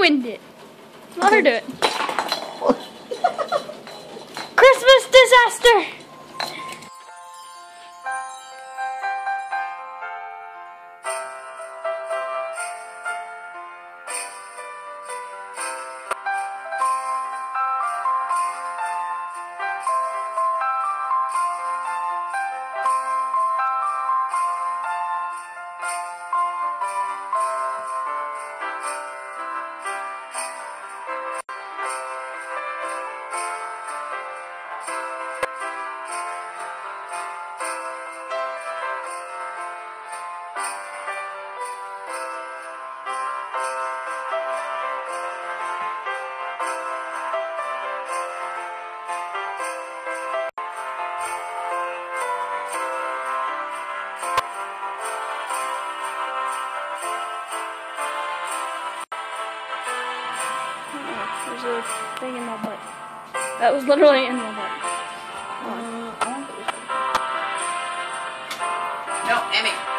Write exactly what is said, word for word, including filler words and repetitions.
ruined it. Let her do it. Christmas disaster! There's a thing in my butt. That was literally in my butt. Uh, I don't think so. No, Emmy.